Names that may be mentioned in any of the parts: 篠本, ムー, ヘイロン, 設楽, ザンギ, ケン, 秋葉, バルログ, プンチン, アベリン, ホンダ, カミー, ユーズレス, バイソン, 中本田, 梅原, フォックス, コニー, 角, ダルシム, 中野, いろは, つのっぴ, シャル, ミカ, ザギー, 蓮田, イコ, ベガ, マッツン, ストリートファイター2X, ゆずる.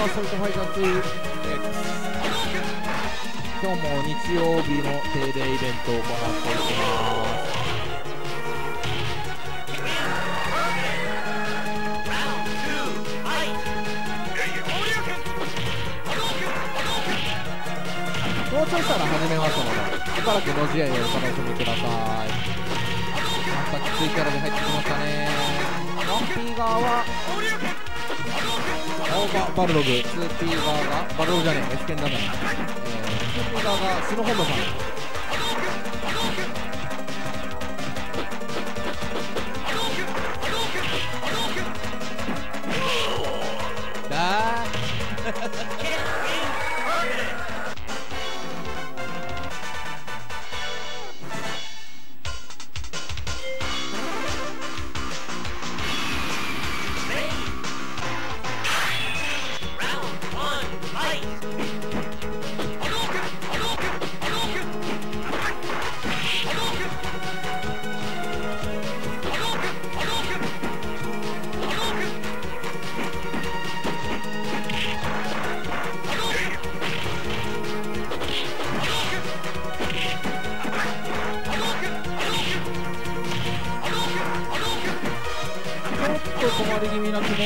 はストリートファイター2X。今日も日曜日の定例イベントを行っていきます。もうちょいしたら始めますので、しばらくご自愛をお楽しみください。またきついキャラで入ってきましたね。1P 側は青葉バルログ、2P 側がバルログじゃねえ、S 剣だね。2P 側が篠本さん、だー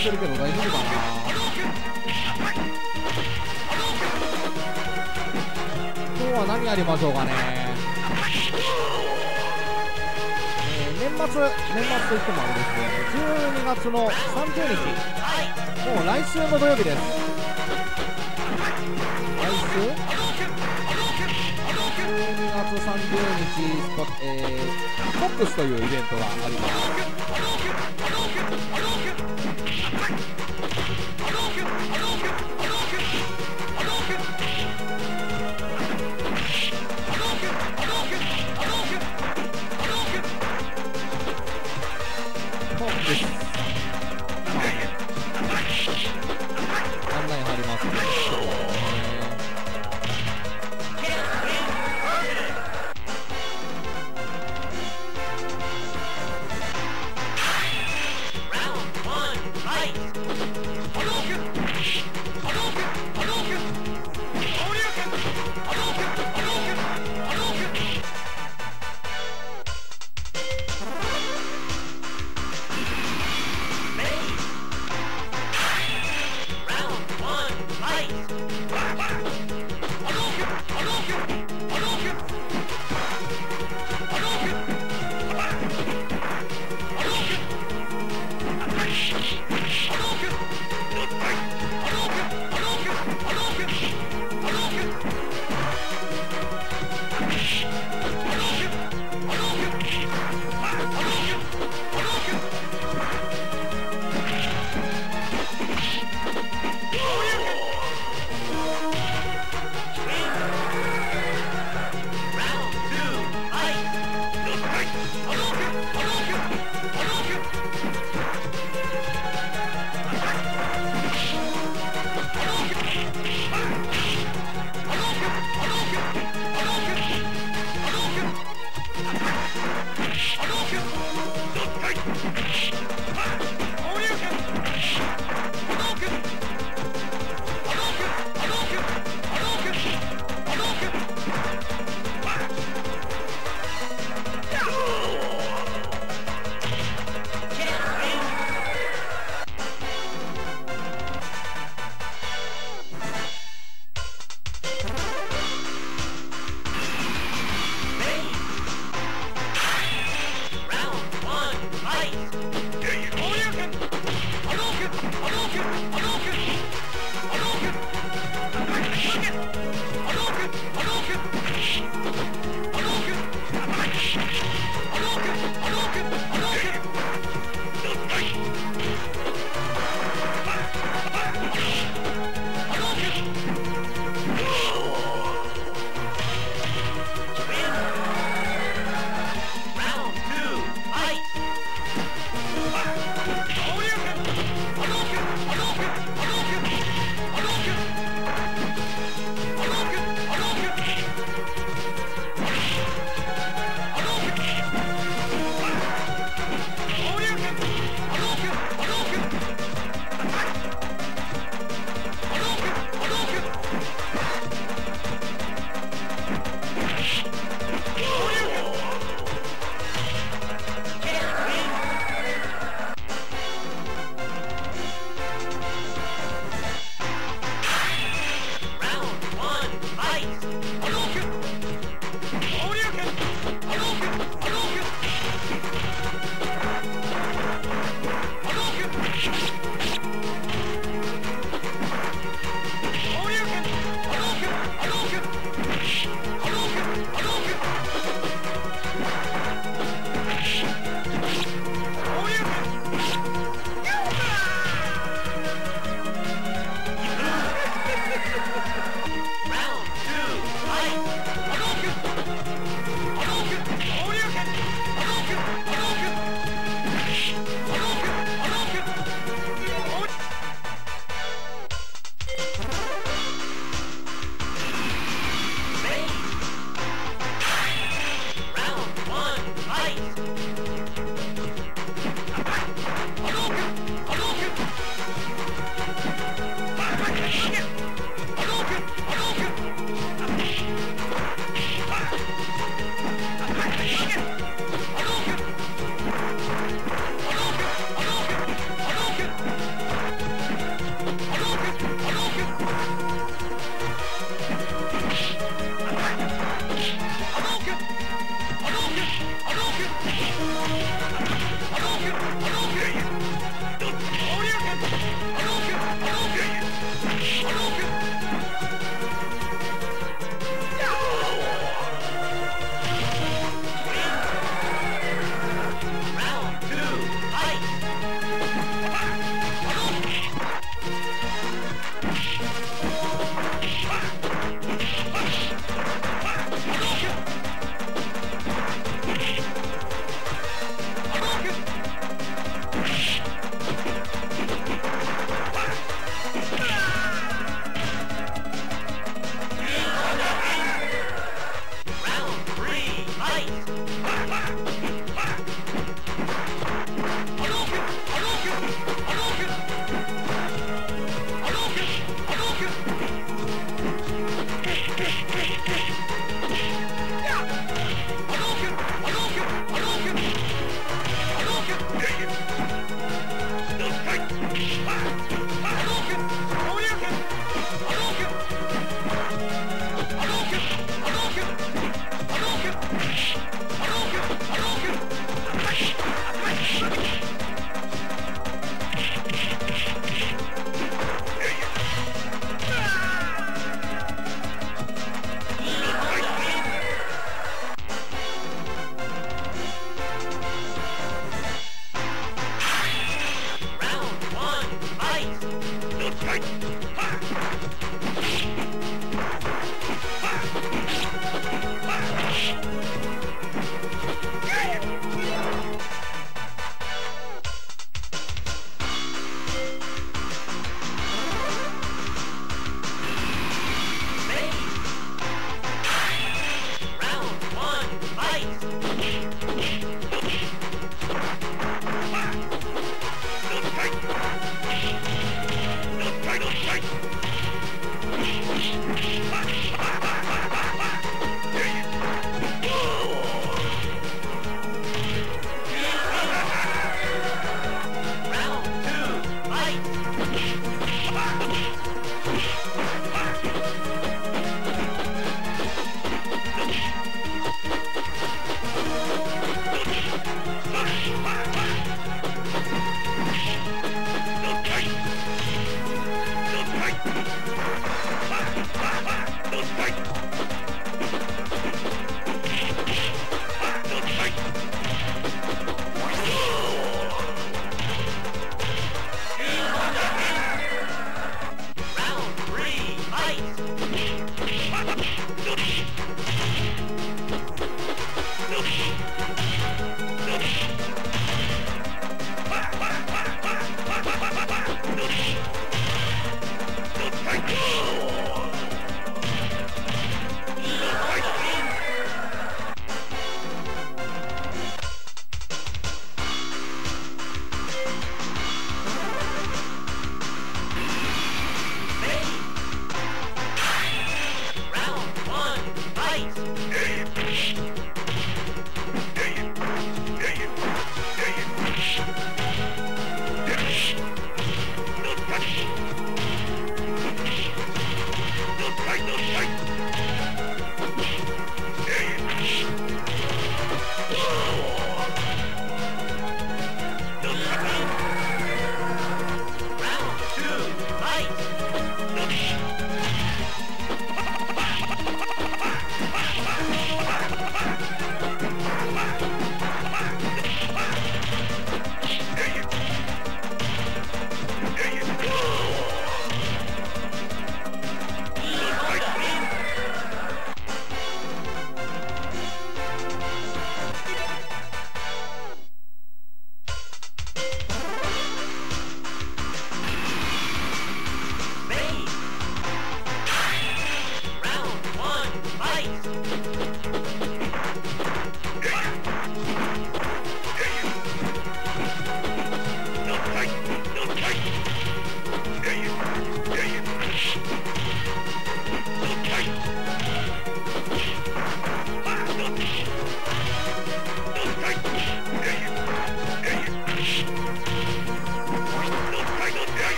してるけど大丈夫かな。今日は何やりましょうかね。年末といってもあれですね、12月の30日、もう来週の土曜日です。12月30日、フォックスというイベントがあります。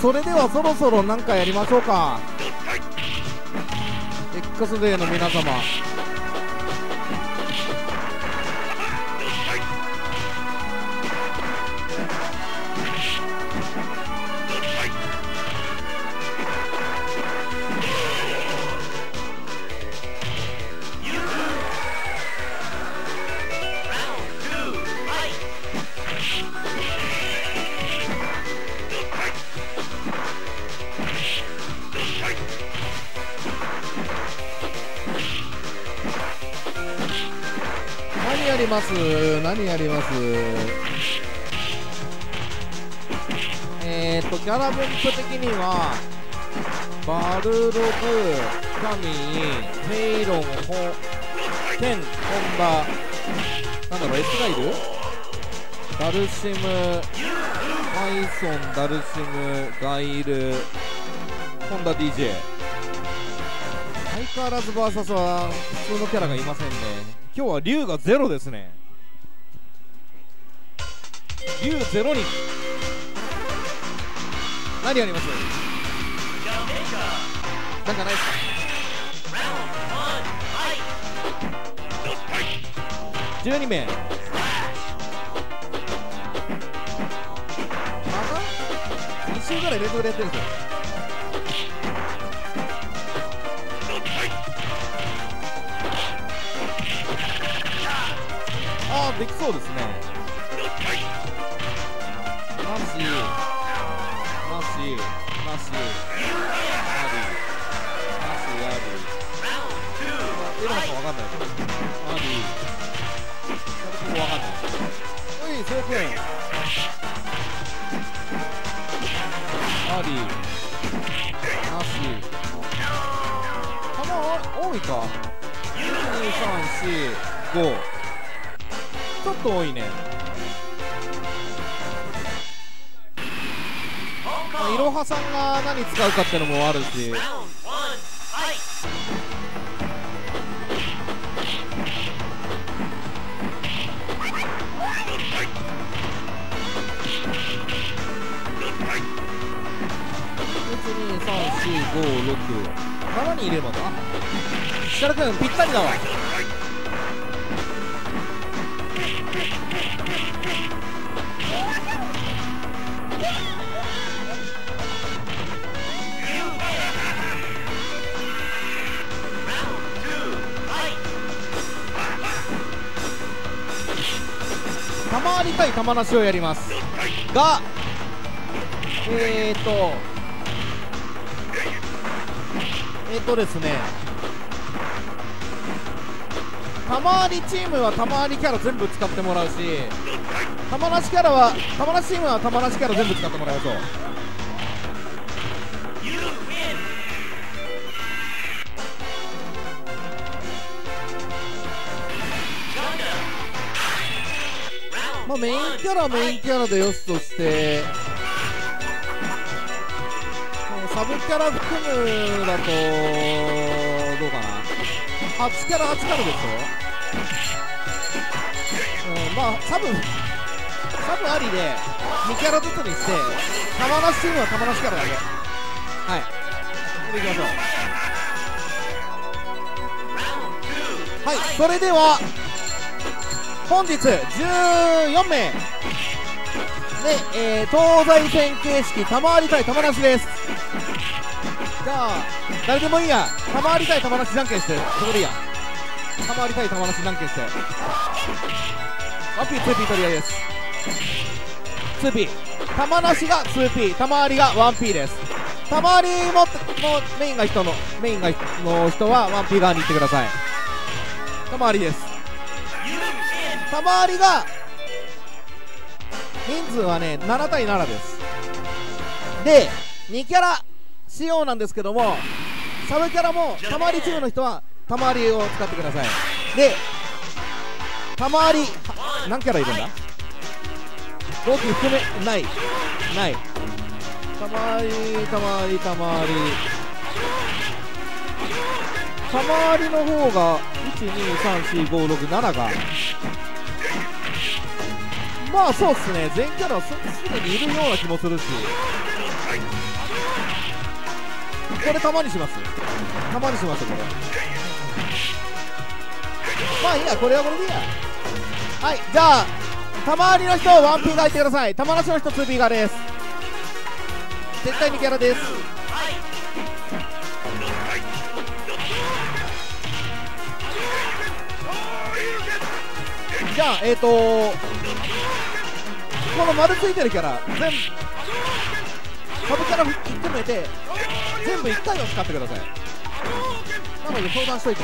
それではそろそろ何かやりましょうか。 X デーの皆様、何やります？ギャラ分布的にはバルログ、カミー、ヘイロン、ケン、ホンダ、なんだろう、S がいる？ダルシム、マイソン、ダルシム、ガイル、ホンダ DJ。 相変わらず VS は普通のキャラがいませんね。今日は龍がゼロですね。龍ゼロに何やります？なんかないっすか？12名また2週ぐらい連続でやってるんですよ。できそうですね。マシアリエルマさんわかんない。アリーここわかんない。おいいセーフ。アーリーナーシー球は多いか。 1,2,3,4,5 ちょっと多いね。いろはさんが何使うかってのもあるし、7にいればな。設楽君ぴったりだわ。玉あり対玉なしをやりますが、ですね、玉ありチームは玉ありキャラ全部使ってもらうし、玉なしキャラは玉なしチームは玉なしキャラ全部使ってもらうと。まあメインキャラはメインキャラでよしとして、サブキャラ含むだとどうかな、8キャラ8キャラでしょ、うん、まあサブありで2キャラずつにして、玉なしチームは玉なしキャラだけ。はい、それでいきましょう。はい、それでは本日14名で、東西線形式玉あり対玉なしです。じゃあ誰でもいいや、玉あり対玉なしじゃんけんして、そこでいいや、玉あり対玉なしじゃんけんして、ワンピー 2P 取り合いです。 2P 玉なしが 2P、 玉ありが 1P です。玉ありもメインが人の人は 1P 側に行ってください。玉ありです。玉ありが人数はね7対7です。で2キャラ仕様なんですけども、サブキャラも玉ありチームの人は玉ありを使ってください。で玉あり何キャラいるんだ、ロキ含めない玉ありの方が1234567が、まあそうっすね、全キャラはすぐにいるような気もするし、これ玉にします、玉にします。これまあいいや、これはこれでいいや。はい、じゃあ玉ありの人は 1P がいてください。玉なしの人 2P がです。絶対にキャラです。じゃあこの丸ついてるキャラ全部サブキャラ含めて全部1回を使ってください。なので相談しといて。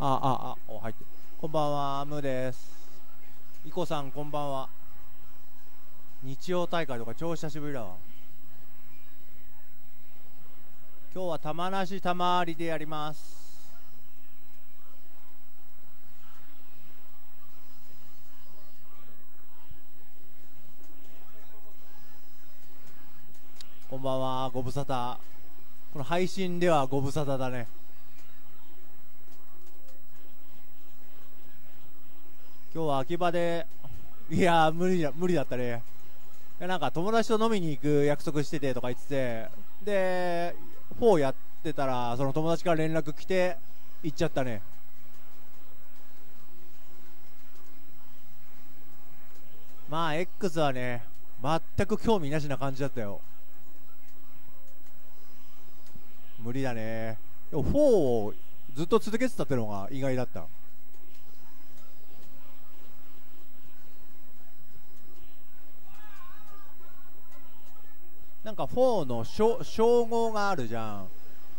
入って、こんばんは、ムーです。イコさんこんばんは。日曜大会とか超久しぶりだわ。今日は玉なし玉ありでやります。こんばんは、ご無沙汰。この配信ではご無沙汰だね。今日は秋葉で、いやー無理だったね。なんか友達と飲みに行く約束しててとか言ってて、で4やってたらその友達から連絡来て行っちゃったね。まあ X はね全く興味なしな感じだったよ。無理だね。でも4をずっと続けてたってのが意外だった。なんか4の称号があるじゃん。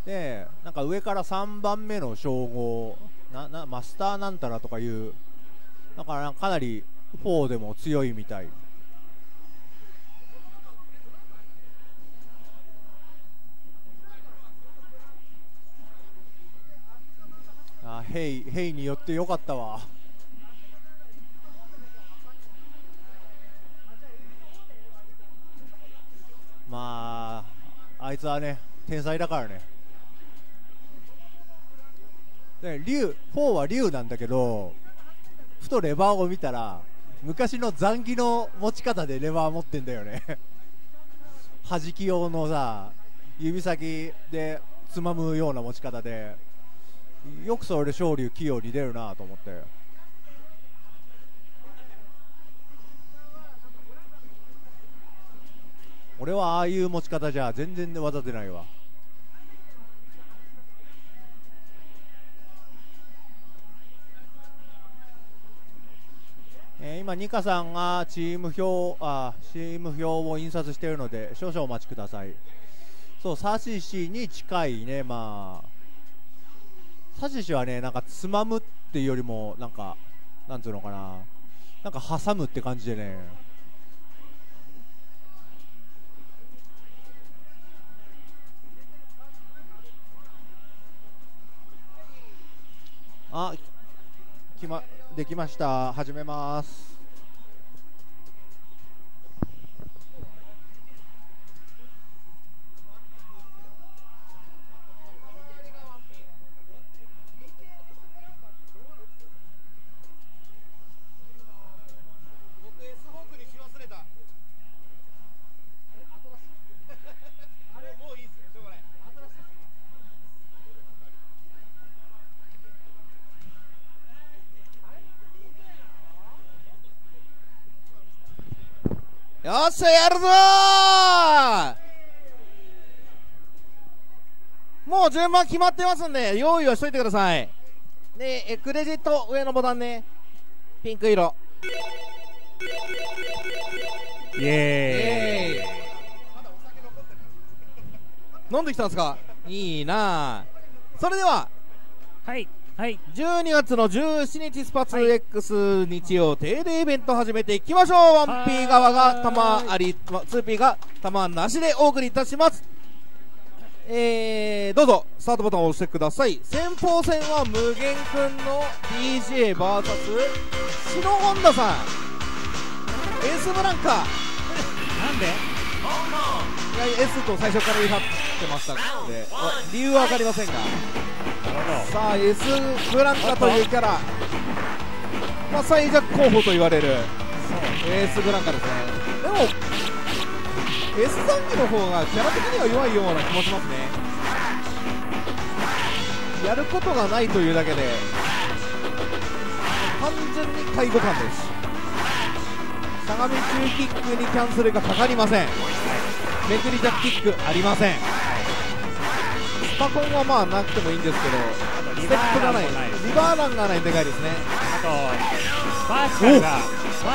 でなんか上から3番目の称号マスターなんたらとかいう、だからかなり4でも強いみたい。あ、ヘイによってよかったわ。まああいつはね天才だからね。で竜4は竜なんだけど、ふとレバーを見たら昔の残機の持ち方でレバー持ってんだよね。弾き用のさ、指先でつまむような持ち方で、よくそれで昇竜器用に出るなと思って。俺はああいう持ち方じゃ全然技出ないわ。今ニカさんがチーム表を印刷しているので少々お待ちください。そう、サシシに近いね。まあサシシはねなんかつまむっていうよりもなんかなんつうのかな、なんか挟むって感じでね。あ、できました。始めます。よっしゃやるぞー。もう順番決まってますんで用意をしといてください。でクレジット上のボタンね、ピンク色。イエーイ。飲んできたんですか、いいな。それでははいはい、12月の17日スパツ X、はい、日曜定例イベント始めていきましょう。 1P 側が玉あり 2P が玉なしでお送りいたします。どうぞスタートボタンを押してください。先鋒戦は無限くんの DJVS 篠本田さん、エースブランカーなんでS と最初から言い張ってましたので理由は分かりませんが、さあ S ブランカというキャラ、まあ、最弱候補と言われる S ブランカですね。でも S ザンギの方がキャラ的には弱いような気もしますね。やることがないというだけで単純に介護感です。相模中キックにキャンセルがかかりません。めくりジャックキックありません。スパコンはまあなくてもいいんですけど、ステップがない、リバーランがないでかいですね。あとバー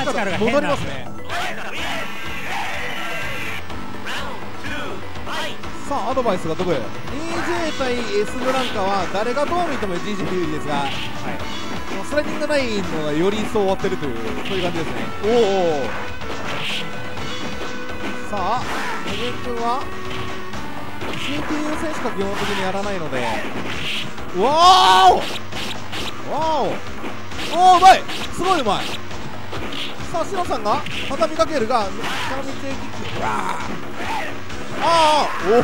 チカルが戻りますね。さあアドバイスがどこへ、DJ 対エスブランカは誰がどう見ても DJ 有利ですが、はい、スライディングラインのがより一層終わってるというそういう感じですね。おおさあエレン君は CPU 戦しか基本的にやらないので、わおわおおおうまい、すごいうまい。さあシロさんが畳みかけるが畳みていき、ああお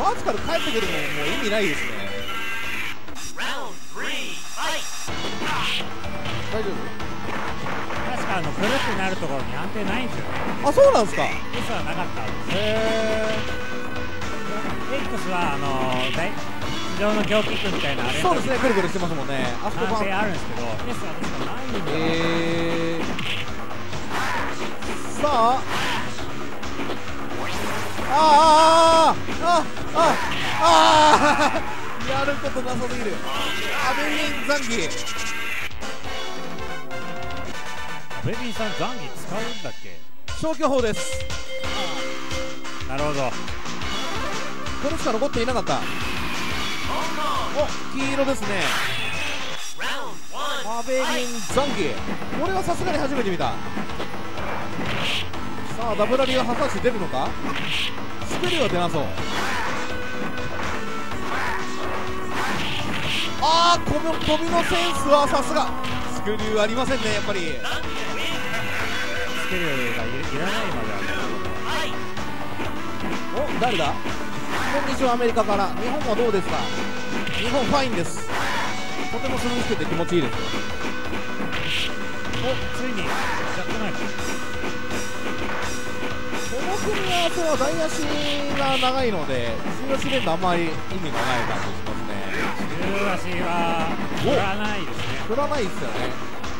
マジから帰ってくるのももう意味ないですね。大丈夫、確かくるってなるところに安定ないんですよね。あ、そうなんですか。 X はなかったんです。へえ X は地上の上キックみたいなあれ、そうですね、くるくるしてますもんね。あそこ安定あるんですけど X は確かないんで、さあああああああやることなさすぎる。アベリンザンギ、アベリンさんザンギ使うんだっけ。消去法です。なるほど、これしか残っていなかった。お、黄色ですね、アベリンザンギ。これはさすがに初めて見た。さあダブラリは果たして出るのか。スペルは出なそう。ああ、この飛びのセンスはさすがスクリューありませんね、やっぱり。スクリューがいらないまである。お、誰だ。こんにちは、アメリカから。日本はどうですか。日本ファインです、とても涼しくて気持ちいいです。お、ついにジャックナイフ。この組み合わせは台足が長いので中足連打あんまり意味がない感じしますね。中足は振らないですね。振らないですよね。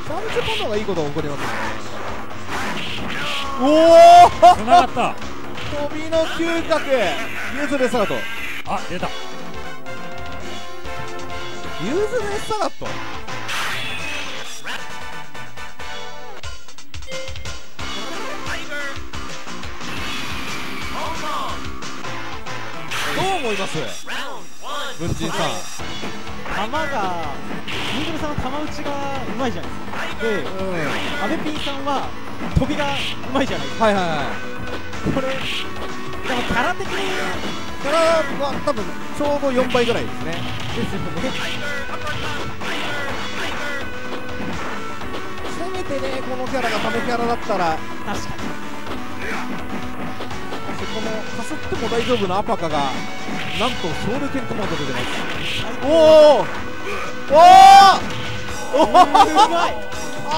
30ポンドがいいことが起こりますね。おおつながった。飛びの嗅覚ユーズレスタート。あ、出たユーズレスタラット。どう思います文人さん。球がユーズレさんの球打ちがうまいじゃないですか。で、阿部ピンさんは飛びがうまいじゃないですか。はいはいはい。これでもキャラ的にこれは多分ちょうど4倍ぐらいですね。せめてね、このキャラがサメキャラだったら確かにこのかすっても大丈夫なアパカがなんとソウルケンコマンドで出ます。おおおおおお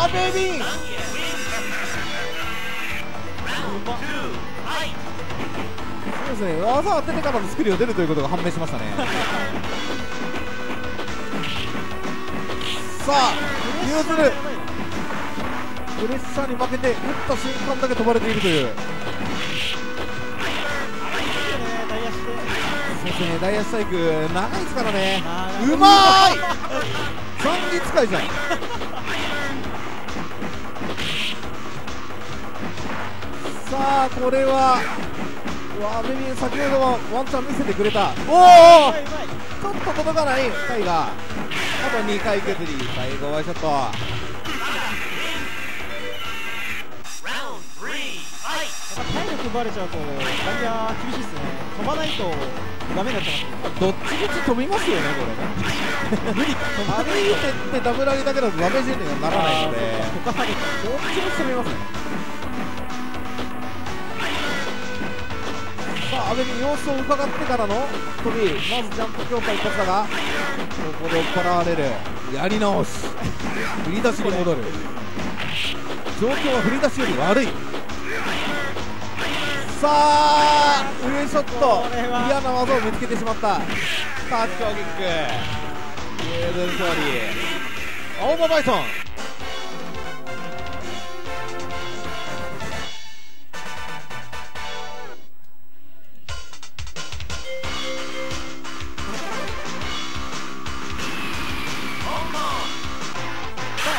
アベビンうまっ。技を当ててからのスクリューを出るということが判明しましたね。さあユーズルプレッシャーに負けて打った瞬間だけ飛ばれているという。そうですね、ダイヤスタイク長いですからね。うまーい3人使いじゃん。さあこれはアベビン先ほどはワンチャン見せてくれた。おおちょっと届かないタイガー、あと2回削り最後ワイショット。体力奪われちゃうとダイヤ厳しいですね。飛ばないとダメだっちゃう。どっちみち飛びますよねこれね。無理かアベビンってダブル上げだけだとダメージにはならないのでどっちみち飛びますね。さあ阿部に様子を伺ってからの飛び、まずジャンプ強化一発だがここで行われるやり直し振り出しに戻る。状況は振り出しより悪い。さあ上ショット嫌な技を見つけてしまった。タッチ攻撃ユーズル勝利、青葉バイソン。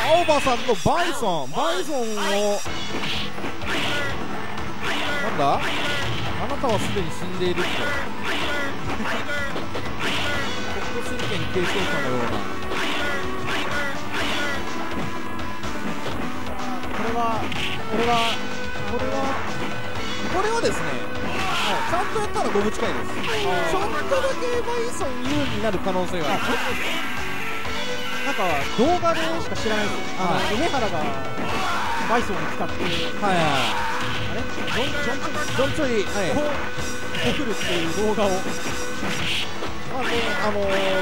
青葉さんのバイソン、バイソンをなんだあなたはすでに死んでいるってこする研究していたのような、これはですね、ちゃんとやったら5分近いです。ちょっとだけバイソン有利になる可能性はある。なんか動画でしか知らないです。梅原がバイソンを使って、あれジョンチョイこう来るっていう動画を、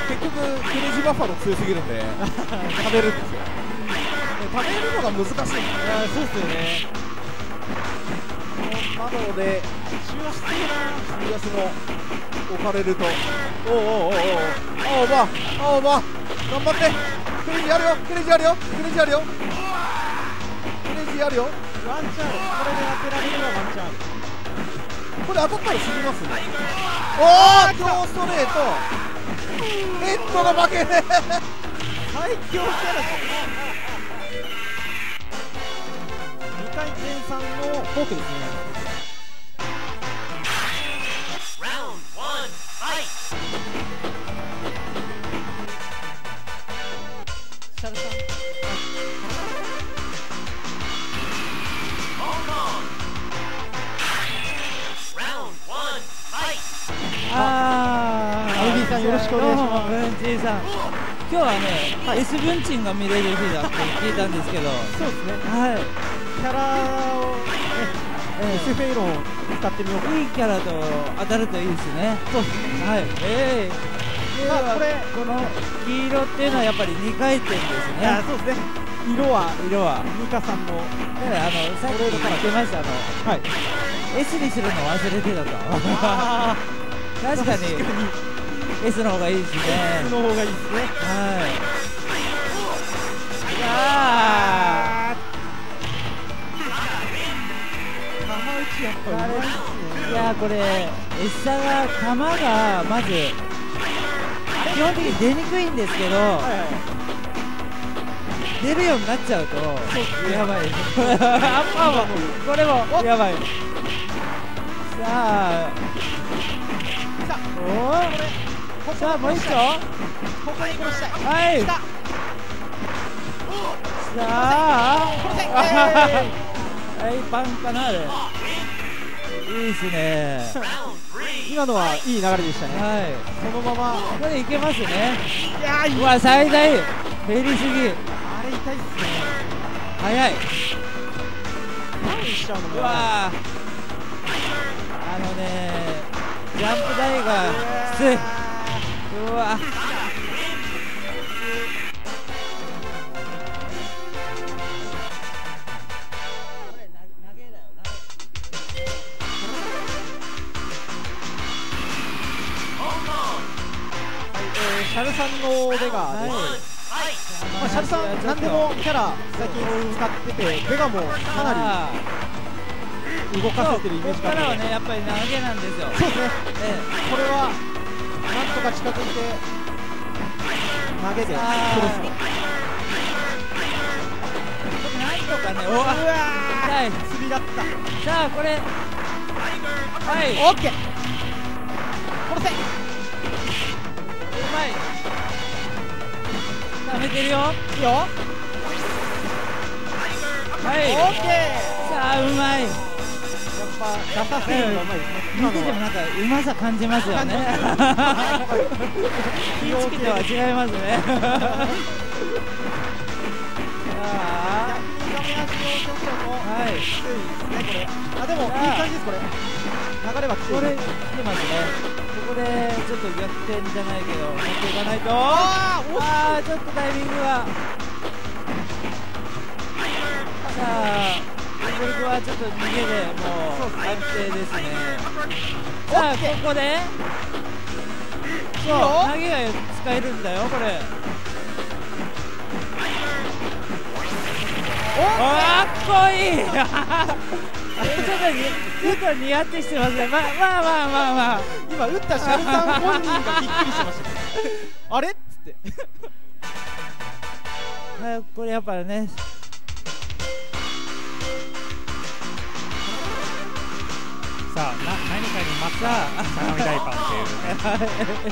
結局クレイジーバッファロー強すぎるんで食べるんですよ。食べるのが難しい。そうですよね。なので中足も置かれると、おお頑張って、クレイジーあるよ。ワンチャン、これで当てられるのはワンチャン。これ当たったら死にますね。おお、ストレートヘッドの負けね。最強キャラ2回転3のフォークですね。シャルさんよろしくお願いします。DJ さん、今日はね、S 文鎮が見れる日だって聞いたんですけど、そうですね。キャラをね、S フェイロンを使ってみようか。いいキャラと当たるといいですね。そうですね。この黄色っていうのはやっぱり2回転ですね。そうですね。色はミカさんもさっき言ってました。S にするの忘れてたと。確かに。S の方がいいですね。はい。いやー。いやー、これエッサが球がまず基本的に出にくいんですけど、出るようになっちゃうとやばい。これもやばい。さあ。おお。さあもう一丁、はい。さあ、パンかな。いいですね。今のはいい流れでしたね。そのままこれいけますね。うわ、最大減りすぎ。あれ痛いっすね。早い。うわ、ジャンプ台がきつい。うわ、シャルさんのベガ、シャルさん何でもキャラ最近使ってて、ベガもかなり動かせてるイメージがある。ここからはね、やっぱり投げなんですよ。そうですね。これはなんとか近づいて投げて、なんとかね、うわー、痛い、だった。さあ、これ、オッケー、殺せ、うまい、溜めてるよ、いいよ、オッケー、さあ、うまい。見ててもなんかうまさ感じますよね。気をつけては違いますね。でもいい感じです。これ流れはこれ来てますね。ここでちょっと逆転じゃないけど持っていかないと、ちょっとタイミングが、さあこれはちょっと逃げでもう安定ですね。さあ、ここでそう投げが使えるんだよ。これかっこいい。ちょっと似合ってきてますね。まあ今打ったシャルさん本人がびっくりしました。あれっつってこれやっぱりね、ささ、何かにまた相模大パンっていうね、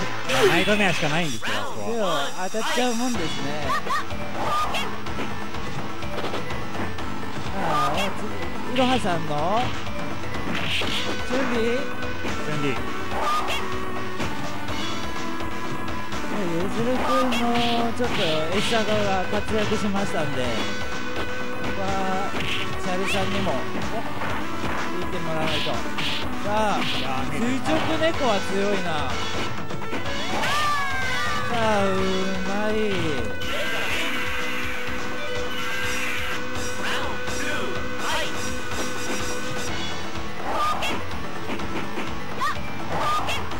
ナイトメアしかないんですよ、あそこは。当たっちゃうもんですね。ああ、いろはさんの準備ゆずるくんもちょっとエッサーが活躍しましたんで、ここはシャリさんにも引いてもらわないと。さあ、垂直猫は強いな。さあ、うまい。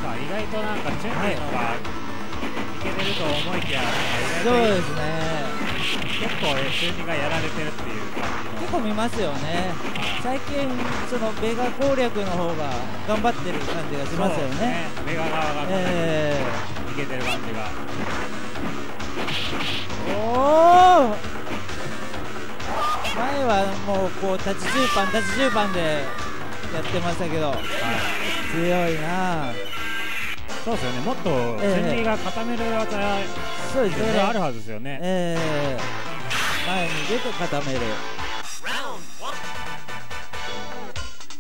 さあ、意外となんかチェンジのがいけてると思いきや、そうですね、結構 S2 がやられてるっていう感じ、結構見ますよね、最近、そのベガ攻略の方が頑張ってる感じがしますよね、ベガ側がいけてる感じが。おー、前はもうこう立ち10番、立ち10番でやってましたけど、強いなぁ。そうですよね、もっと戦力が固める技がいろいろあるはずですよね。前に出て固める。さ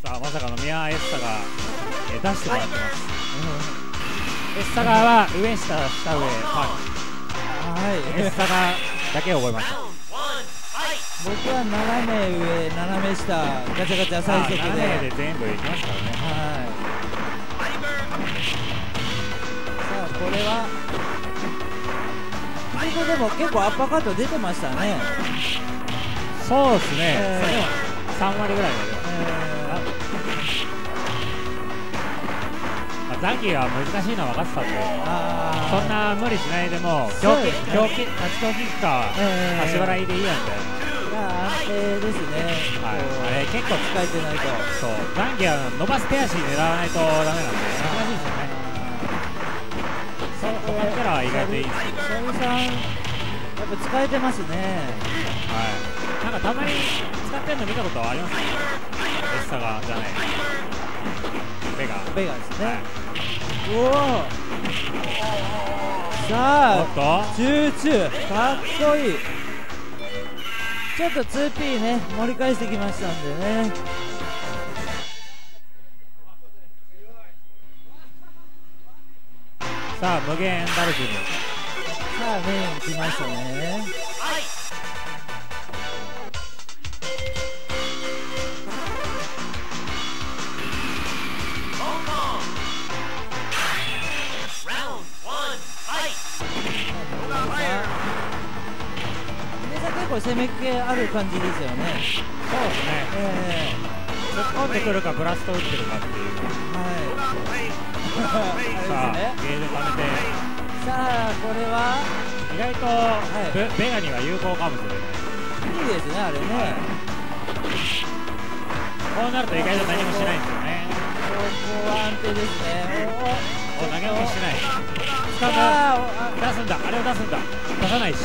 あ、まさかのミア・エッサが出してもらってます。エッサ側は上下下上、はい、エッサ側だけ覚えました。僕は斜め上斜め下ガチャガチャ最速で斜めで全部いきますからね。はい、これはここでも結構アッパーカット出てましたね。そうですね、3割ぐらいまでは、ザギーは難しいのは分かってたんで、そんな無理しないでもう狂気、立ち狂気か足払いでいいやんみたいな。安定ですね、あれ結構使えてないと。ザギーは伸ばす手足狙わないとダメなんで難しいですよね。そこからは意外といいんですけど、シャミさん、やっぱ使えてますね。はい、なんかたまに使ってんの見たことはありますね。エッサが、じゃない、ベガですね。はい、おお、さあ、チューチュー、かっこいい。ちょっと 2P ね、盛り返してきましたんでね。さあ、無限ダルジン、さあメイン来ましたね。結構攻め系ある感じですよね。そうですね、突っ込んでくるかブラスト打ってるかっていう。はい、さあ、ゲージをためて。さあ、これは意外と、ベガには有効かもしれない。いいですね、あれね。こうなると意外と何もしないんですよね。ここは安定ですね。おお、投げもしない。出すんだ、あれを出すんだ。出さないし。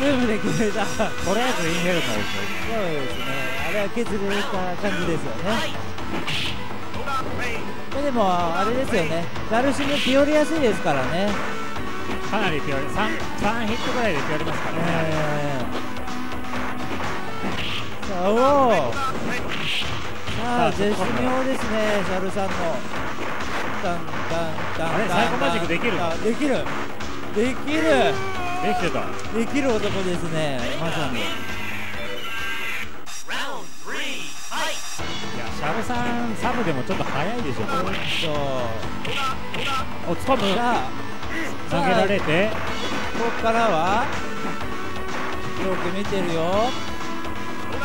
ズームで決めた。とりあえずインヘルの。そうですね。あれは削れた感じですよね。でもあれですよね、ダルシムピオりやすいですからね。かなりピオり、3ヒットぐらいでピオりますからね。さあ、おお、さあ、絶妙ですね、シャルさんの。あれ、サイコマジックできる？できる男ですね、まさに。シャブさん、サブでもちょっと早いでしょ、これ。おっと、つかむ、投げられて、ここからは、よく見てるよ。さあ、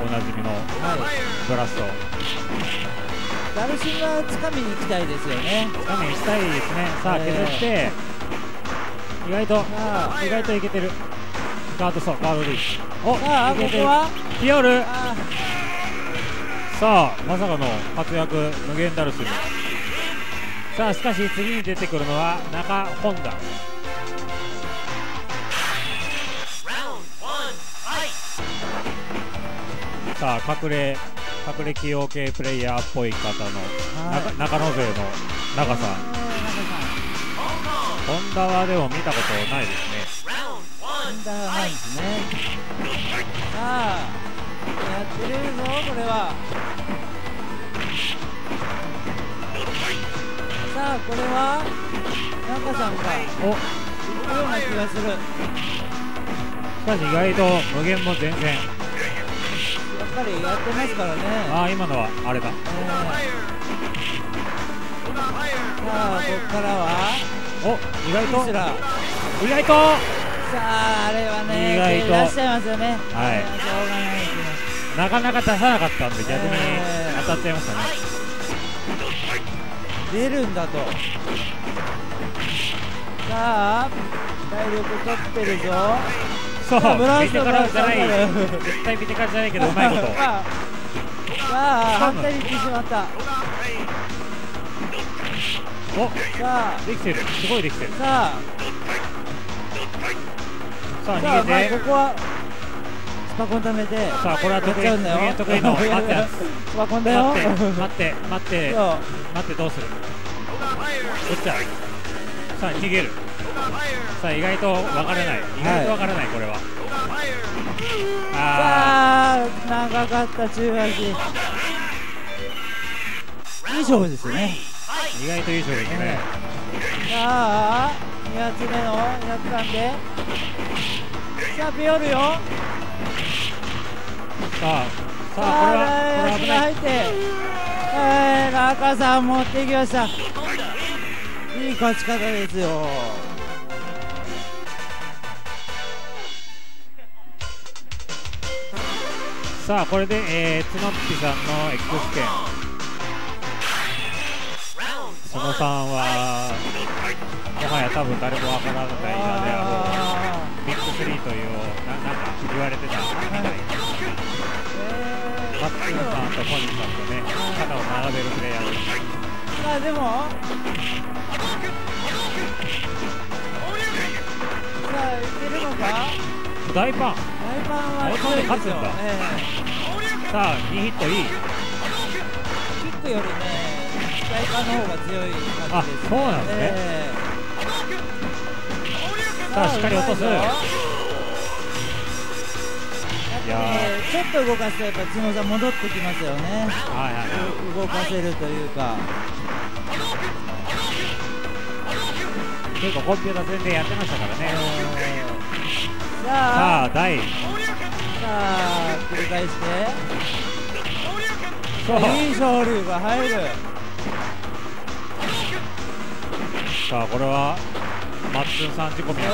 おなじみのブラスト。ダルシンはつかみに行きたいですよね。つかみに行きたいですね。さあ、削って、意外といけてる。ガード、そう、ガードでいい。おっ、さあ、ここはピオル。さあ、まさかの活躍、無限ダルシム。さあ、しかし次に出てくるのは中本田。さあ、隠れ学歴養系プレイヤーっぽい方の、はい、中野勢の中さん。ホンダはでも見たことないですね。ホンダはないですね。さあやってれるぞこれは。さあこれは中さんがおいくような気がする。しかし意外と無限も全然。やっぱりやってますからね。ああ今のはあれだ。さあここからはお意外とさああれはねいらっしゃいますよね。はい、しょうがないですね。なかなか出さなかったんで逆に当たっちゃいましたね。出るんだと。さあ体力取ってるぞ。そう見てからじゃない、絶対見てからじゃないけどうまいことさあ反対に行ってしまった。おさあできてる、すごいできてる。さあ逃げて、ここはスパコンためて、さあこれは得意の待ってやつ、スパコンだよ。待ってどうする、打っちゃう。さあ逃げる。さあ意外と分からない、これは。ああ長かった中足。いい勝負ですよね。意外といい勝負ですね。さあ2発目のやつなんで、さあピヨルよ。さあこれは入って、中さん持っていきました。いい勝ち方ですよ。さあこれで、つのっぴさんの X 剣。そのさんはもはや多分誰もわからないのであろうビッグ3というなんか言われてた、マッツンさんとコニーさんとね肩を並べるプレイヤーです。さあでもさあいけるのか。大パンは強いですよ。勝つんだ。さあ2ヒットいい。キックよりね大パンの方が強い感じです。あ、そうなんですね。さあしっかり落とす。いやちょっと動かすとやっぱ角さん戻ってきますよね。動かせるというか。結構コンピューター戦でやってましたからね。さあ台、さあ繰り返していい昇竜が入る。さあこれはマッツンさん仕込みですか。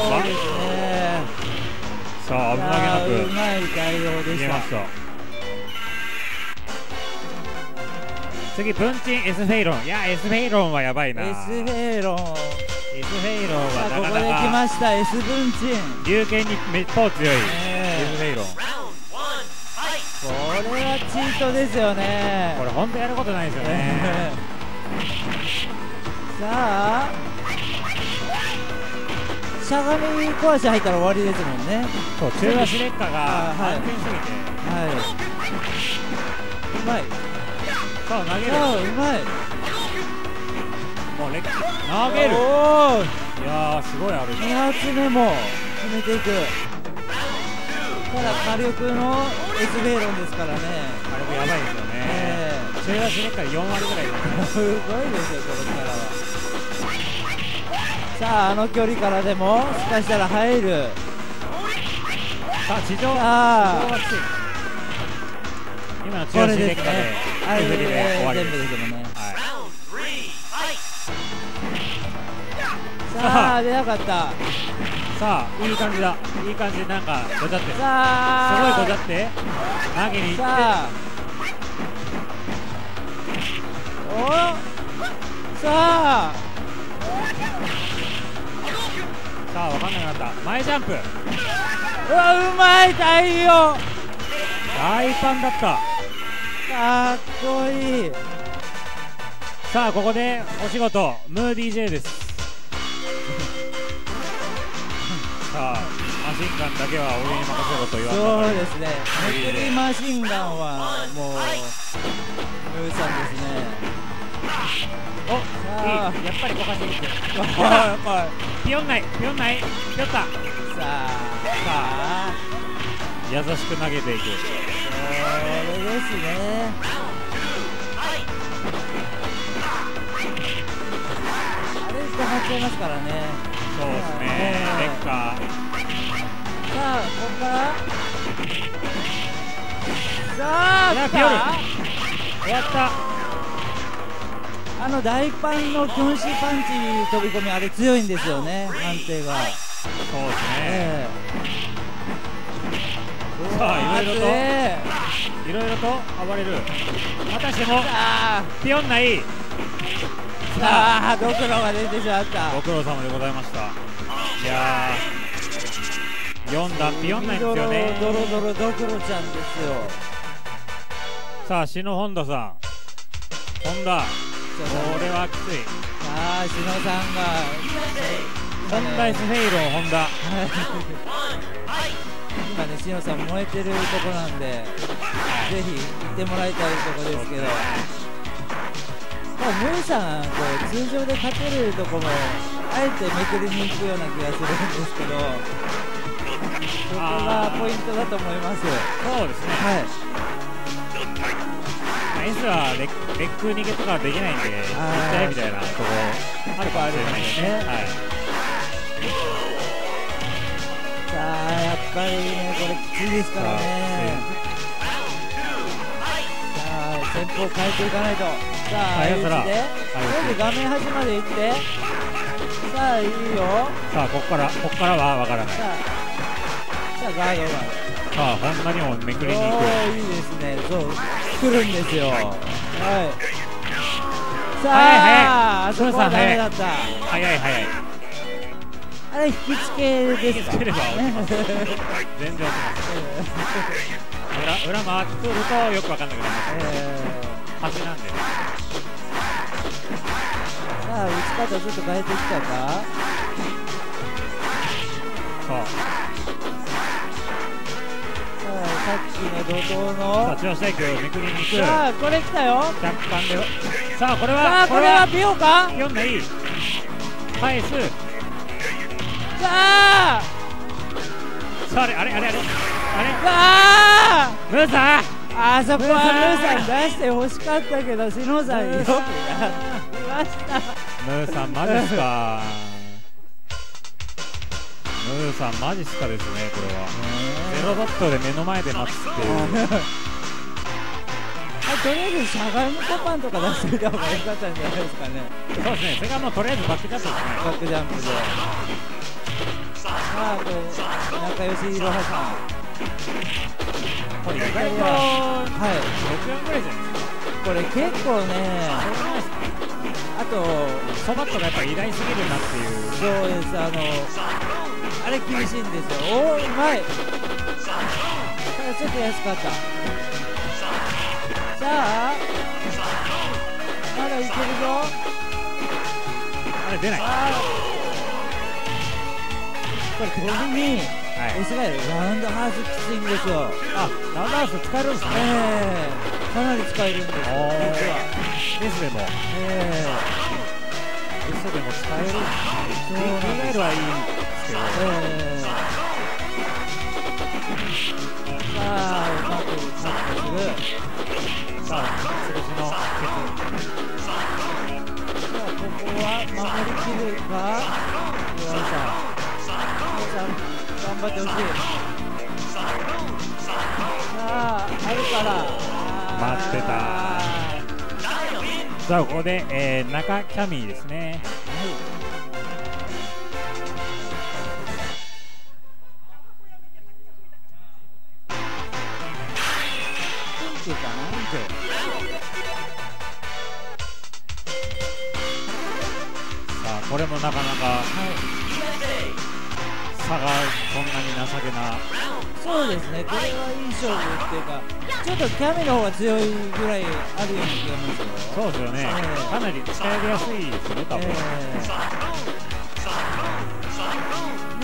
さあ危なげなくうまい対応でした。次プンチンエスフェイロン。いやエスフェイロンはやばいな。エスフェイロンはなかなか。ここで来ましたエスブンチン。龍拳にめっぽう強いエスフェイロン。これはチートですよね。これ本当やることないですよね。さあしゃがみに小足入ったら終わりですもんね。そう中足劣化が安定すぎて、うまい。さあ投げる。うまい。もうレック投げる。いやーすごいある。2発目も決めていく。ただ火力のエスベイロンですからね。火力やばいですよね。中足レッカー4割ぐらいすごいですよこれからは。さああの距離からでもすかしたら入る。さあ地上は今の中足レッカーで全部ですもんね。さあ出なかった。さあいい感じだ、いい感じでなんかごちゃって、すごいごちゃって投げに行って、さあおさあ分かんなくなった。前ジャンプ、うわうまい対応。大パンだった。かっこいい。さあここでお仕事ムー DJ です。さあマシンガンだけは俺に任せろと言われた。そうですね。マシンガンはもうムーさんですね。お、あやっぱり小走りって。やっぱり。気温ない。やった。さあ。優しく投げていく。これですね。あれしてはっちゃいますからね。そうですね。レッカー。さあ、ここから。さあ、やった。やった。あの大パンの軍師パンチ飛び込み、あれ強いんですよね、判定が。そうですね、さあいろいろと暴れる。またしてもピヨンナイ。さあドクロが出てしまった。ご苦労様でございました。いやー4段ピヨンナイですよね。ドロドロドクロちゃんですよ。さあ篠本田さん、本田これはきつい。さあ篠さんがホンダ S フェイロー、ホンダ今ね篠さん燃えてるとこなんで、ぜひ行ってもらいたいとこですけど、ムーさんこう通常で勝てるとこもあえてめくりに行くような気がするんですけど、そこがポイントだと思います。そうですね、はいS はレック逃げとかはできないんで、行っちゃえみたいなとこあるかあるじゃないですね。さあやっぱりね、これきついですからね。さあ戦法を変えていかないと。さあ S でとりあえず画面端まで行って、さあいいよ。さあここからはわからない。さあガードがさあ、本田にもめくりに行く。いいですね。そう来るんですよ。はい。さあ、あそこはダメだった。早い。あれ引きつけですか。引きつければ落ちます。全然落ちます。裏回ってるとよくわかんなくなります。端なんでね。さあ打ち方ちょっと変えてきたか。そう。さっきの怒涛の立ち押し対決、めくりに行く。さあこれ来たよ、100番で。さあこれはピヨかピヨンがいい返す。さああれさあムーさん、あそこはムーさん出してほしかったけど、篠さんよく出しました。ムーさんマジっすか。ムーさんマジっすかですね。これはロボットで目の前で待つっていうとりあえずしゃがみパパンとか出していた方が良かったんじゃないですかね。そうですね、それがもうとりあえずバックジャンプですね。バックジャンプで、さあこれ仲良しいろはさん、これ意外と6ぐらいじゃないですか。これ結構ね、あとそばっとがやっぱ偉大すぎるなっていう。そうです、あれ厳しいんですよ。おおうまい。ちょっと安かった。さあまだいけるぞ。あれ出ない。これこれにイスラエルラウンドハウスきついんですよ。あ、ラウンドハウス使えるんですね。かなり使えるんですよ。S でも S でも使える。イスラエルはいいんですけど、さあうまくカットする。さあ、つぶしのケツ。さあ、ここは守りきるか。岩井さん、頑張ってほしい。さあ、あるから。待ってた。さあ、ここで、中キャミーですね。はい。これもなかなか差がそんなに情けな。そうですね、これはいい勝負っていうか、ちょっとキャミの方が強いぐらいあるように気がしますよ。そうですよね、かなり使いやすいですね、多分。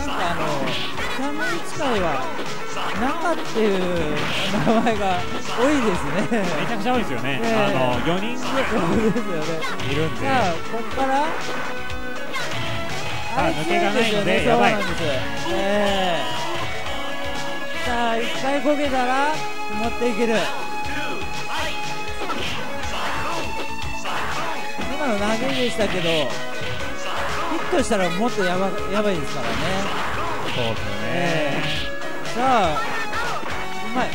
なんか3割近いは中っていう名前が多いですね。めちゃくちゃ多いですよね。4人ぐらいいるんで、じゃあここから抜けがないのでやばい。さあ1回こけたら持っていける。今の投げでしたけど、ヒットしたらもっとやばいですからね。そうですね、さあうまい。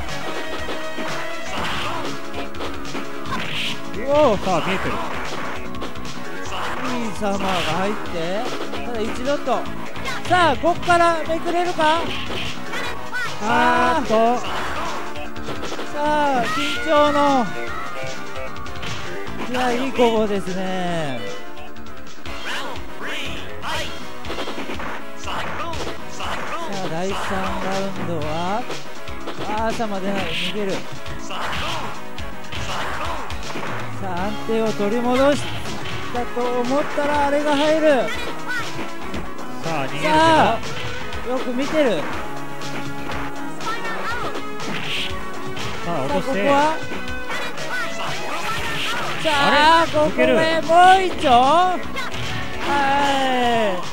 おお、さあ見えてる。いいサマーが入って、ただ一度と、さあここからめくれるか。さあ緊張の。いや、いい攻防ですね。さあ第3ラウンドは頭で逃げる。さあ安定を取り戻したと思ったらあれが入る。さあ逃げるけど、さあよく見てる。さあ落として、ここはさあ、ここへもう一丁。はい。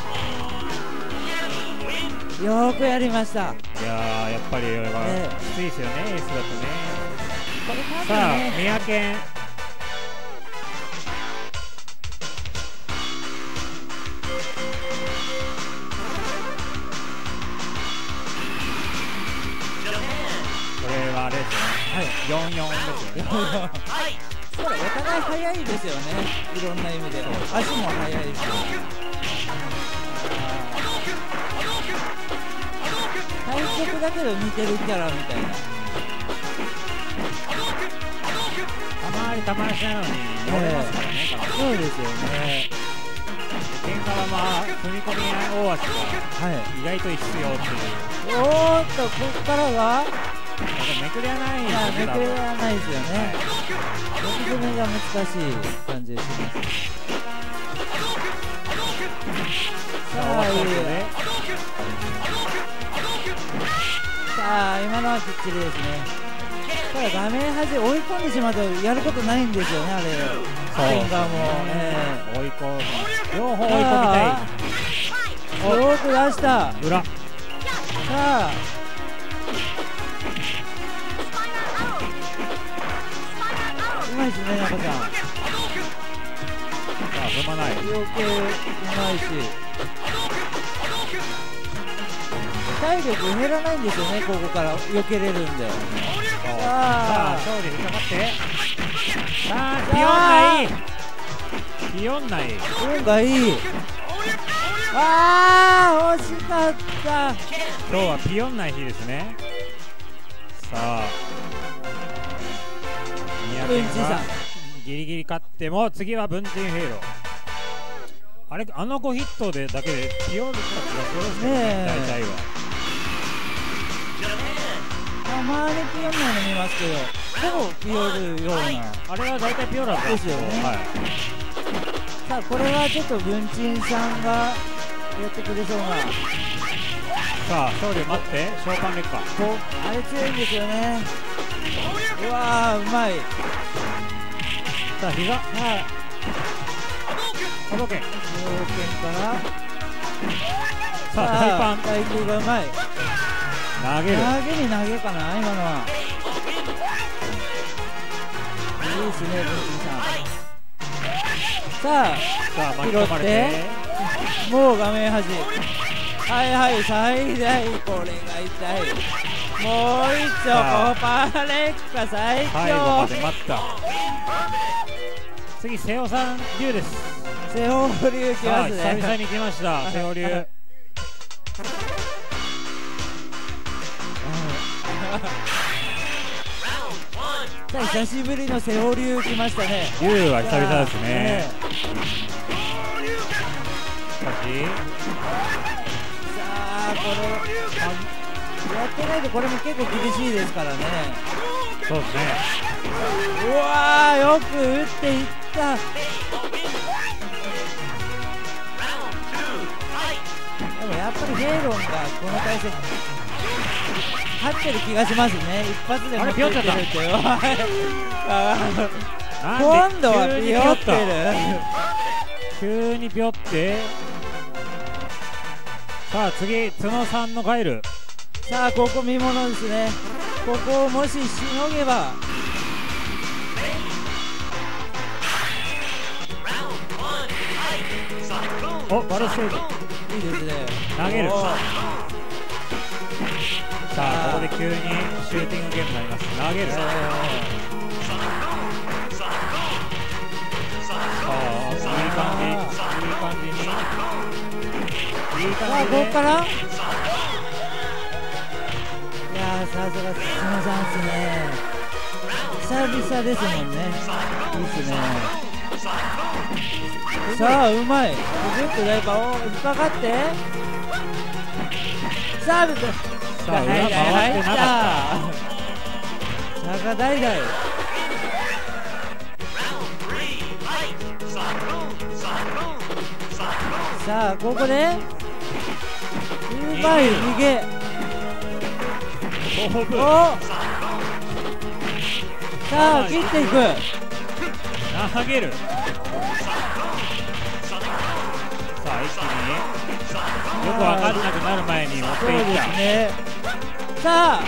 よくやりました。いや、やっぱり、きついですよね、エースだとね。さあ、三宅。これはあれですね。4-4です。お互い速いですよね、いろんな意味で、足も速いですよ。対局だけど似てるキャラみたいな、あまりたまらしないのに、そうですよね、点からは踏み込み合い大足が意外と必要っていう、おっと、ここからはめくれはないですよね。6分目が難しい感じがします。さあいいよね。さあ今のはきっちりですね。ただ画面端追い込んでしまうとやることないんですよね、あれ。そうか、もう追い込む、両方追い込みたい。よく出した裏。さあうまいですね、中ちゃん。さあ踏まない。余計うまいし、体力減らないんですよね、ここから避けれるんで。さあ勝利にかかって。さあ気温がいい。ああ惜しかった。今日は気温ない日ですね。さあ。ギリギリ勝っても次は文鎮ヘイロー。あれ、あの5ヒットでだけで起用率がそうですね、大体は。たまにピオーラに見ますけど、ほぼピオールような、あれは大体ピオーラですよね。さあこれはちょっと文鎮さんがやってくれそうな。さあ勝利を待って、ショーパン劣化、あれ強いんですよね。うわーうまい。さあ膝、波動拳からさあ大空がうまい。投げる、投げに投げかな、今のは。いいですね、文鎮さん。さあ拾って、もう画面端、はいはい、最大、これが痛い。もう一丁、パーレッカ最強。最後まで待った。次瀬尾さん龍です。瀬尾龍来ますね。久々に来ました瀬尾龍。久しぶりの瀬尾龍来ましたね。龍は久々ですね。さあこれやってないと、これも結構厳しいですからね。そうですね。うわー、よく打っていった。でもやっぱりゲイロンがこの対戦勝ってる気がしますね。一発で持っていけるっていう今度はピヨってる急にピヨってさあ次角さんのガイル、さあここ見ものですね。ここをもししのげばおバルステージいいですね。投げるさあここで急にシューティングゲームになります。投げるさあいい感じいい感じにいい感じでここからいやさすが角さんですね。久々ですもんね。いいっすね。さあうまいグッとだいぶ引っかかってサーブとさあ裏回ってなかった佐賀代々さあここでうまい逃げおさあ切っていく投げるさあ一気によく分かんなくなる前に持っていったね。さあ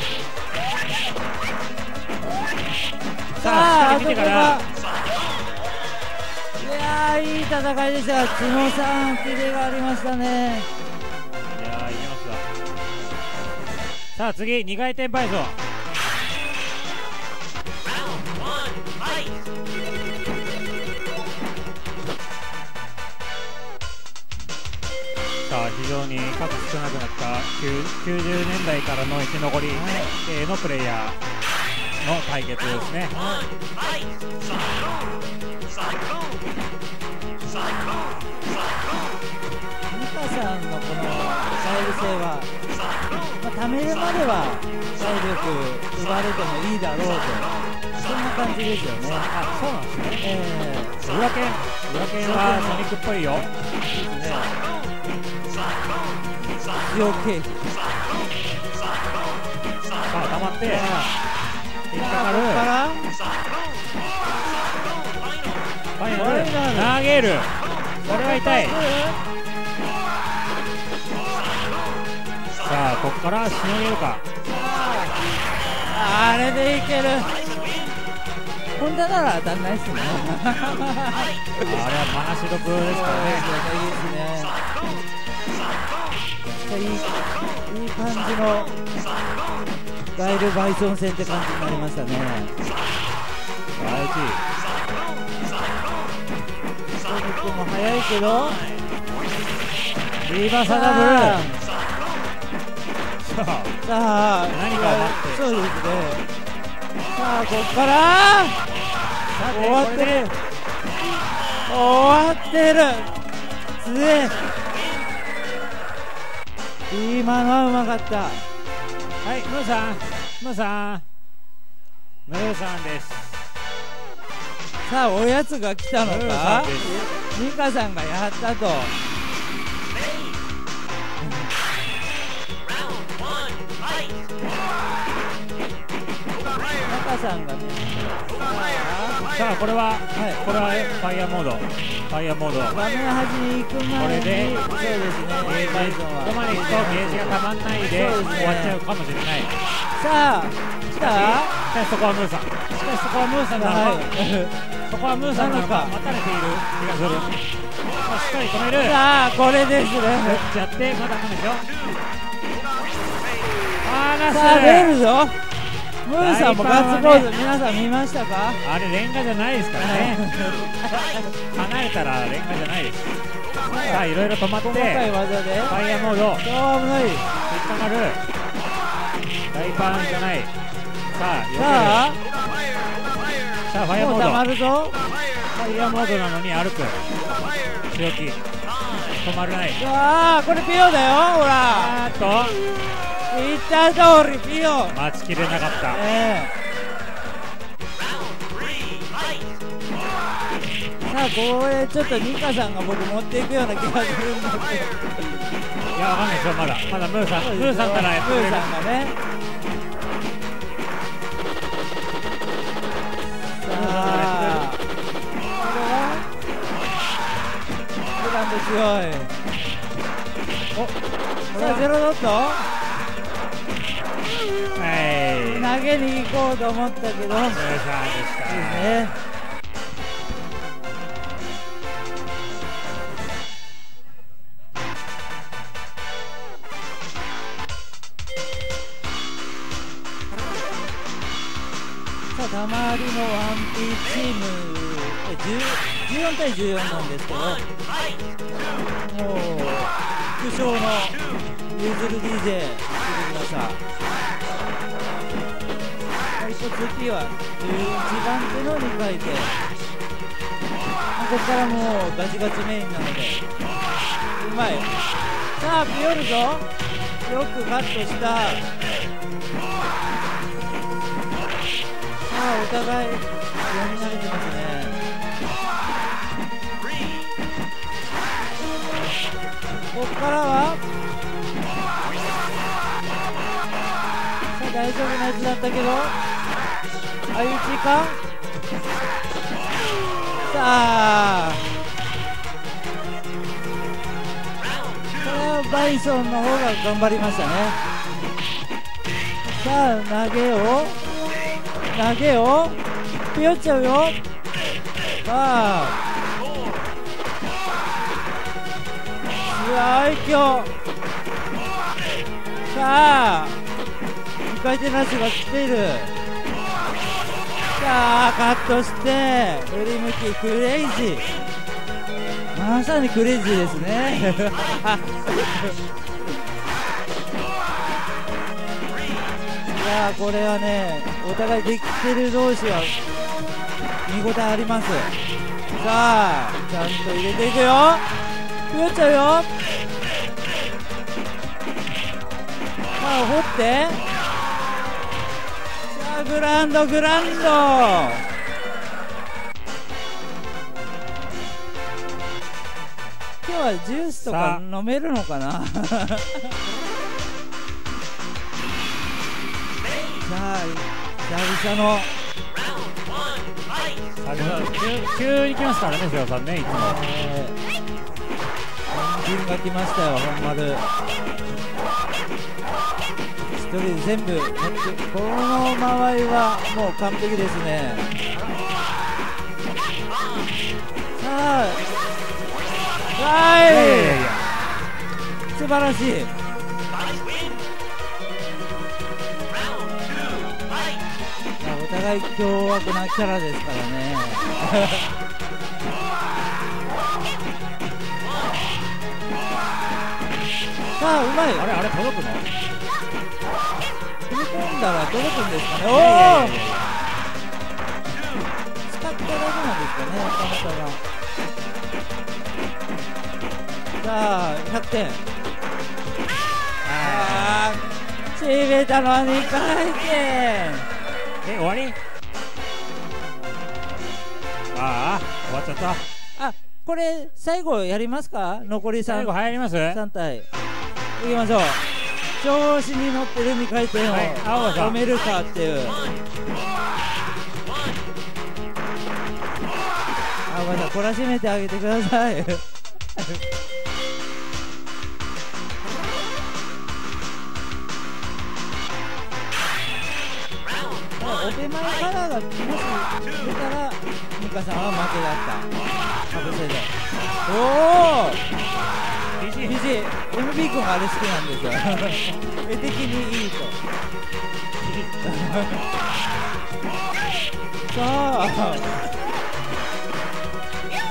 さあ仕掛けてからいやーいい戦いでした。角さんキレがありましたね。いやー入れました。さあ次2回転バイソン非常に数少なくなった90年代からの生き残りのプレイヤーの対決ですね。ミカさんのこのサイル性は、まあ、ためるまでは体力奪われてもいいだろうとそんな感じですよね。あ、そうなんですね。裏剣はソニックっぽいよ。いいですね。強気さあ溜まって引っかかるファイナル投げるこれは痛い。さあここからしのげるかあれでいける本田なら当たんないっすねあれはマナシドプですからね。いいですね。いい感じのガイルバイソン戦って感じになりましたね。大事ソニックも速いけどリバーサダブルさあ何がそうですね。さあここから終わってる強え今のはうまかった。はいムーさんです。さあおやつが来たのかミカさんがやったとミカさんがねさあこれは、はい、これはファイヤーモード画面端に行く前にそうですねバイソンはここまで行くとゲージがたまんないで終わっちゃうかもしれない。さあ来たしかしそこはムーさんなの、はい、そこはムーさんなのか待たれている気がする。さあしっかり止める。さあこれですね打っちゃってまだなんでしょさあ出るぞムーさんもガッツポーズ、ね、皆さん見ましたか。あれレンガじゃないですからね離れたらレンガじゃないですさあいろいろ止まってファイヤーモード引っかかる大パンじゃないさあファイヤーモードなのに歩く強気止まらない。ああこれピヨだよほら言った通りピヨ待ちきれなかった、さあこれちょっとミカさんが僕持っていくような気がするんだけどや、わかんないですよ、まだムーさんからやってくれる。ムーさんがね、さあこれは普段と強い。お、これはゼロドット、投げに行こうと思ったけど、ムーさんでしたね。たまりの 1P チーム14対14なんですけど、もう副将のゆずる DJ 出てきました。最初 2P は11番手の2回転、ここからもうガチガチメインなのでうまい。さあピヨルぞ、よくカットした。お互いやり慣れてますね。ここからはさあ大丈夫なやつだったけど、相打ちか。さあこれはバイソンの方が頑張りましたね。さあ投げをピヨっちゃうよ。さあうわ愛嬌、さあ2回転ラッシュが来ている。さあカットして振り向き、クレイジー、まさにクレイジーですね。いやこれはね、お互いできてる同士は見応えあります。さあちゃんと入れていくよ、くよっちゃうよ。さあ掘って、さあグランド今日はジュースとか飲めるのかな。さあ久々の急に来ましたね、瀬尾さんね。いつも本陣が来ましたよ、本丸一人で全部。この間合いはもう完璧ですね。さあはい素晴らしい。お互い凶悪なキャラですからね。さあうまい。あれ届くの？踏み込んだら届くんですかね。使っただけなんですかね、頭から。さあ100点。ああちびたの2回転。終わり？ああ終わっちゃった。あ、これ最後やりますか。残り3、最後流行ります。3体いきましょう。調子に乗ってる2回転を止めるかっていう。青葉さん懲らしめてあげてください。お手前からがもし出たらミカさんは負けだった。かぶせでおお肘 MB 君があれ好きなんですよ。絵的にいいと。さあ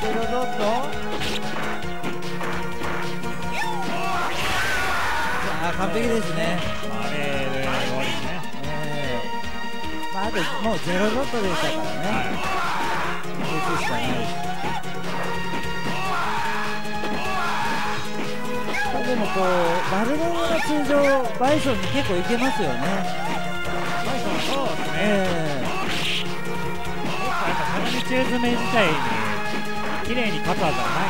ゼロドット、さあ完璧ですね。あれで終わりですね。あともうゼロドットでしたからね、打つしかない。でもこうバルログは通常バイソンに結構いけますよね。バイソンはそうですね、やっぱ花道詰め自体に綺麗に勝つ技がない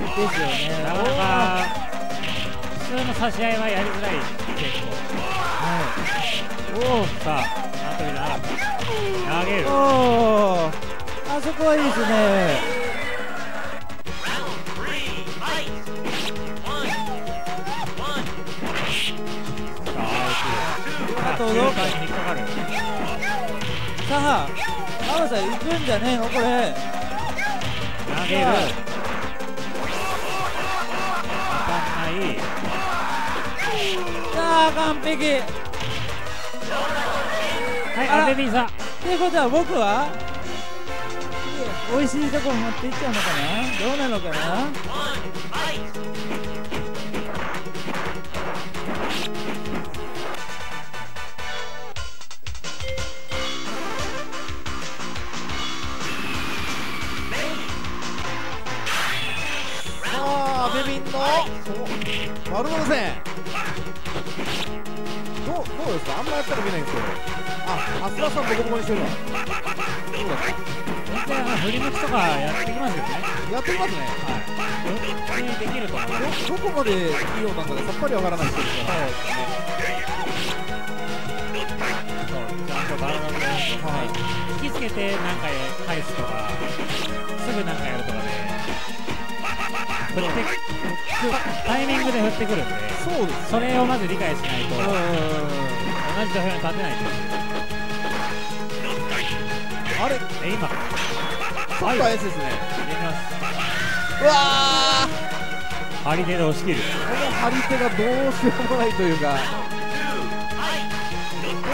んでですよね。なかなか普通の差し合いはやりづらい結構。はい、おお、さああとで投げる。おお、あそこはいいですね。あとどうかにかかる。さあ青さん行くんじゃねえのこれ。投げる。当たんない。さあ完璧。はい、ベビーさんってことは僕は美味しいとこ持っていっちゃうのかな、どうなのかな。丸物戦どうですか、あんまやったら見ないんですけど、あっ蓮田さんボコボコにしてるわ。全然振り向きとかやってきますよね。やってきますね。はい、本当にできると思います。どこまでいいようなんだかさっぱりわからないですけど、はい、引きつけて何回返すとかすぐ何回やるとかで、タイミングで振ってくるんで、それをまず理解しないと同じ土俵に立てないんですよ。あれ今ちょっと怪しいですね。うわー、張り手で押し切る。この張り手がどうしようもないというか、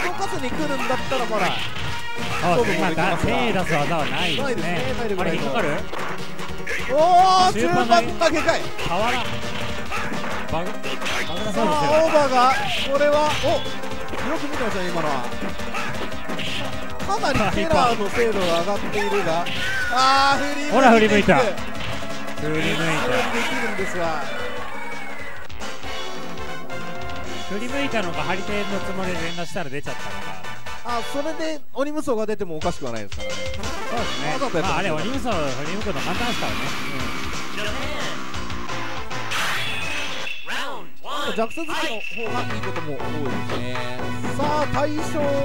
動かずに来るんだったらまだ手出す技はないですね。あれ引っかかる。おー、中盤がでかい。変わらバグなそうですよ。オーバーがこれはおよく見てましたね今のは。かなりテラーの精度が上がっているが、あーほら振り向いた。振り向いた。できるんですが、振り向いたのが張り手のつもりで連打したら出ちゃったのが、あそれで鬼無双が出てもおかしくはないですからね。そうですね。まああれ鬼無双振り向くの簡単ですからね。弱者好きの方がいいことも多いですね。さあ対象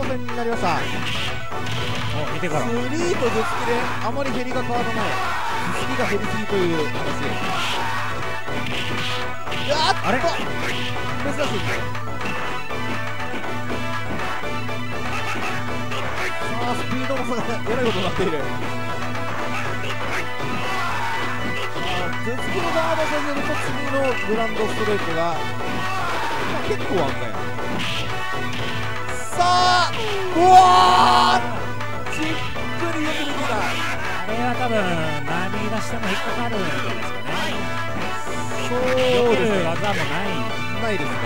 戦になりました。お見てからスリーと頭突きであまり減りが変わらない、頭突きが減りすぎという話。あれ珍しいですね。スピードの差がえらいことになっている。頭突きのガードさせると次のグランドストレートが、結構安定。さあうわーじっくりよく見てた。あれは多分何出しても引っかかるんじゃないですかね。そうですね、技もないですね。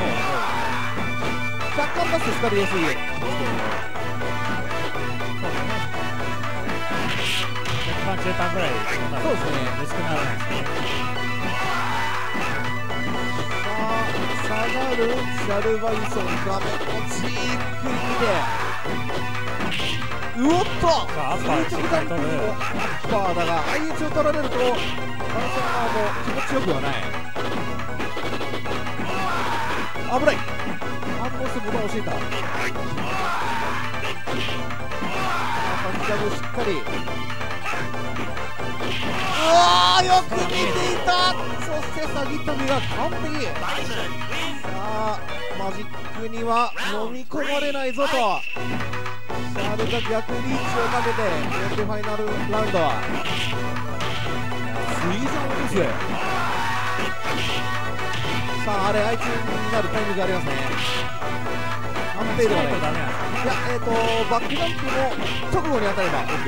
若干出すと疲れやすい。中盤ぐらいそうですね、薄くならないですね。さあ下がるシャルバイソン、画面をじっくり見て、うおっとアッパーだが相打ちを取られるとバイソン側も気持ちよくはない。危ない。反応してボタンを押していた。ジャブしっかり。うわー、よく見ていた。そしてサギ飛びが完璧。さあマジックには飲み込まれないぞと、シャールが逆リーチをかけてこうやってファイナルラウンドは水上ですよ。さああれ相手になるタイミングがありますね。安定ではないいや、バックダンプの直後に当たれば OK。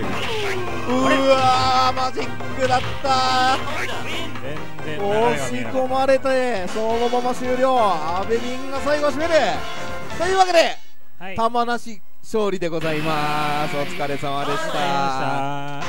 うわーマジックだった。押し込まれてそのまま終了。阿部凛が最後締めるというわけで、はい、玉なし勝利でございます。お疲れ様でした。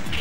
One.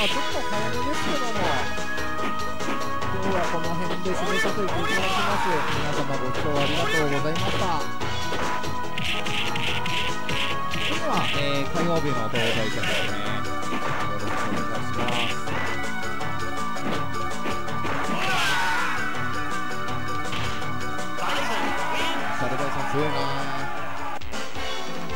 はちょっと早めですけども、今日はこの辺で締めさせていただきます。皆様ご視聴ありがとうございました。それでは、火曜日の動画いただきますね。強いな。